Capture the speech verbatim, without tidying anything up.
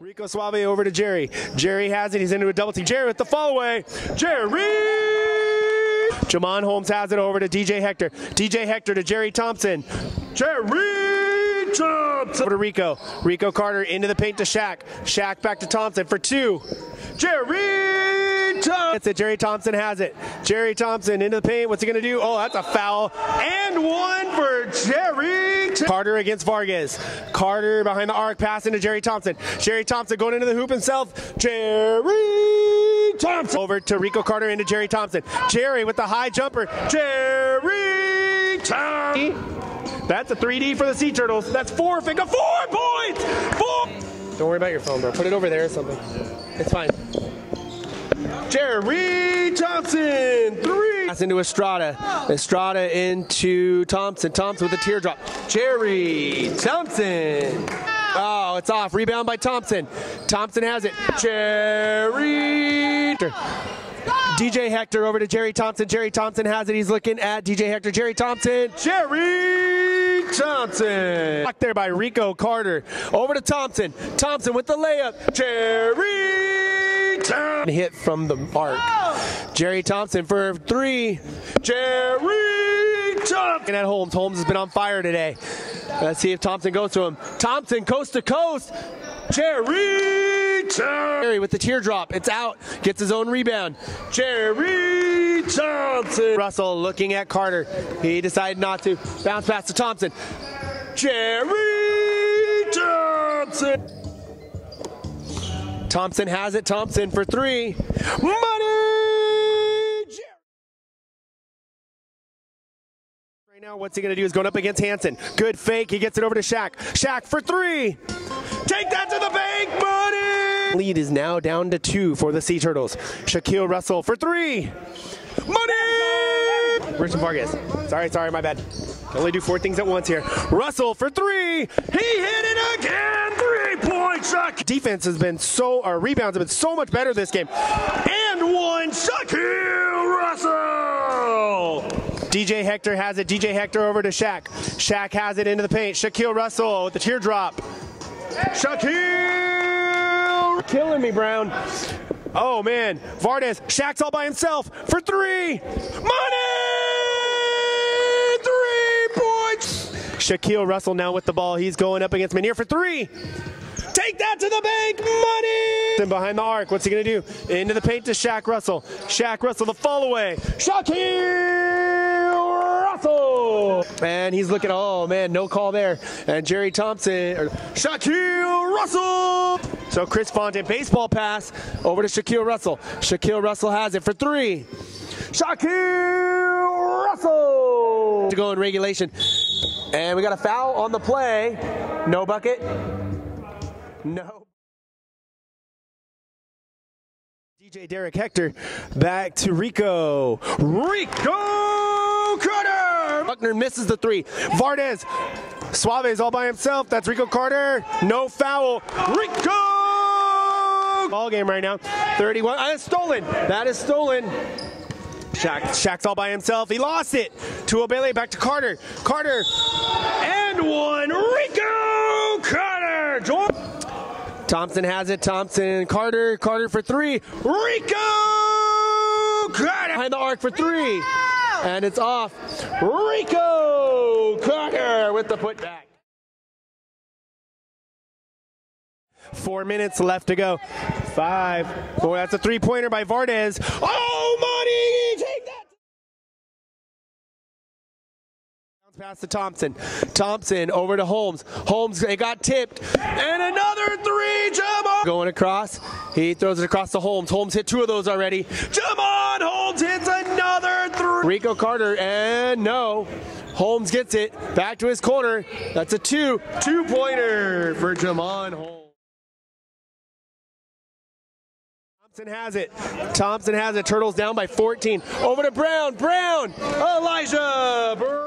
Rico Suave over to Jerry. Jerry has it. He's into a double team. Jerry with the fall away. Jerry! Jamon Holmes has it over to D J Hector. D J Hector to Jerry Thompson. Jerry Thompson! Over to Rico. Rico Carter into the paint to Shaq. Shaq back to Thompson for two. Jerry Thompson! That's it. Jerry Thompson has it. Jerry Thompson into the paint. What's he going to do? Oh, that's a foul. And one for Jerry! Carter against Vargas. Carter behind the arc, pass into Jerry Thompson. Jerry Thompson going into the hoop himself. Jerry Thompson! Over to Rico Carter into Jerry Thompson. Jerry with the high jumper. Jerry Thompson! That's a three D for the Sea Turtles. That's four finger, four points! Four! Don't worry about your phone, bro. Put it over there or something. It's fine. Jerry Thompson, three. Pass into Estrada. Estrada into Thompson. Thompson with a teardrop. Jerry Thompson. Oh, it's off. Rebound by Thompson. Thompson has it. Jerry. D J Hector over to Jerry Thompson. Jerry Thompson has it. He's looking at D J Hector. Jerry Thompson. Jerry Thompson. Blocked there by Rico Carter. Over to Thompson. Thompson with the layup. Jerry. Hit from the arc. Oh! Jerry Thompson for three. Jerry Thompson at Holmes. Holmes has been on fire today. Let's see if Thompson goes to him. Thompson coast to coast. Jerry Thompson. Jerry with the teardrop. It's out. Gets his own rebound. Jerry Thompson. Russell looking at Carter. He decided not to. Bounce pass to Thompson. Jerry Thompson. Thompson has it. Thompson for three. Money! Right now, what's he going to do? He's going up against Hanson. Good fake. He gets it over to Shaq. Shaq for three. Take that to the bank, money! Lead is now down to two for the Sea Turtles. Shaquille Russell for three. Money! Christian Vargas. Sorry, sorry, my bad. I only do four things at once here. Russell for three. He hit it again. Three-point shot. Defense has been so, our rebounds have been so much better this game. And one, Shaquille Russell. D J Hector has it. D J Hector over to Shaq. Shaq has it into the paint. Shaquille Russell with the teardrop. Shaquille. Killing me, Brown. Oh, man. Vargas. Shaq's all by himself for three. Money. Shaquille Russell now with the ball. He's going up against Manier for three. Take that to the bank, money! Then behind the arc, what's he gonna do? Into the paint to Shaq Russell. Shaq Russell, the fall away. Shaquille Russell! And he's looking, oh man, no call there. And Jerry Thompson, or Shaquille Russell! So Chris Fonte, baseball pass over to Shaquille Russell. Shaquille Russell has it for three. Shaquille Russell! To go in regulation. And we got a foul on the play. No bucket. No. D J Derek Hector back to Rico. Rico Carter! Buckner misses the three. Vargas. Suave is all by himself. That's Rico Carter. No foul. Rico! Ball game right now. thirty-one. That is stolen. That is stolen. Shaq. Shaq's all by himself. He lost it. To Obele, back to Carter. Carter. And one. Rico Carter. Thompson has it. Thompson. Carter. Carter for three. Rico Carter. Behind the arc for three. Rico! And it's off. Rico Carter with the putback. Four minutes left to go. Five. Four. That's a three-pointer by Vargas. Oh, money. Pass to Thompson. Thompson over to Holmes. Holmes, it got tipped. And another three, Jamon! Going across. He throws it across to Holmes. Holmes hit two of those already. Jamon Holmes hits another three. Rico Carter, and no. Holmes gets it. Back to his corner. That's a two. Two-pointer for Jamon Holmes. Thompson has it. Thompson has it. Turtles down by fourteen. Over to Brown. Brown! Elijah Brown!